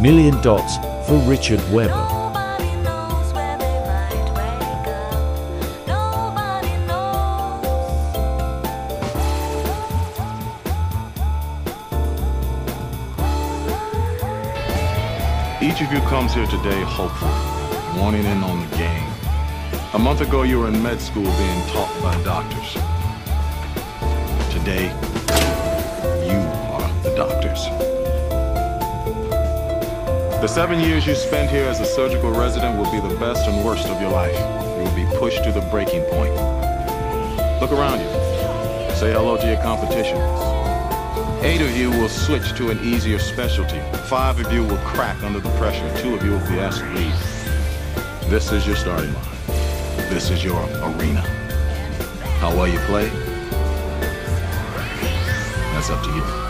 Million Dots for Richard Webber. Each of you comes here today hopeful, wanting in on the game. A month ago, you were in med school being taught by doctors. Today, you are the doctors. The 7 years you spent here as a surgical resident will be the best and worst of your life. You will be pushed to the breaking point. Look around you. Say hello to your competition. 8 of you will switch to an easier specialty. 5 of you will crack under the pressure. 2 of you will be asked to leave. This is your starting line. This is your arena. How well you play, that's up to you.